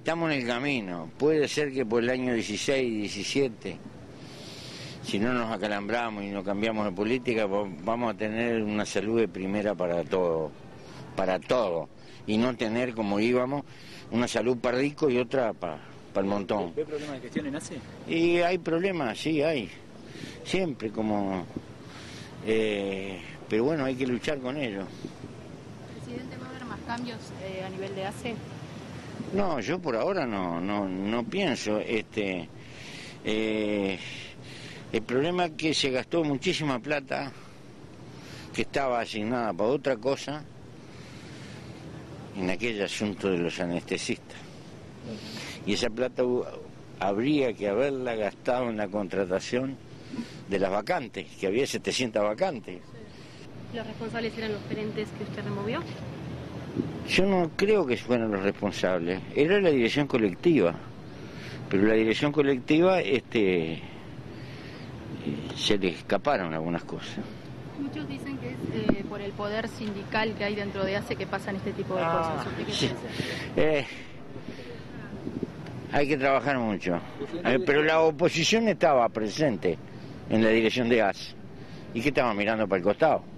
Estamos en el camino, puede ser que por el año 16, 17, si no nos acalambramos y no cambiamos de política, vamos a tener una salud de primera para todo, y no tener, como íbamos, una salud para rico y otra para el montón. ¿Hay problemas de gestión en ASSE? Y hay problemas, sí, hay, siempre como... pero bueno, hay que luchar con ello. Presidente, ¿va a haber más cambios a nivel de ASSE? No, yo por ahora no pienso. El problema es que se gastó muchísima plata que estaba asignada para otra cosa en aquel asunto de los anestesistas. Y esa plata habría que haberla gastado en la contratación de las vacantes, que había 700 vacantes. ¿Los responsables eran los gerentes que usted removió? Yo no creo que fueran los responsables, era la dirección colectiva, pero la dirección colectiva se le escaparon algunas cosas. Muchos dicen que es por el poder sindical que hay dentro de ASSE que pasan este tipo de cosas. ¿Qué sí. Hay que trabajar mucho, pero la oposición estaba presente en la dirección de ASSE y que estaba mirando para el costado.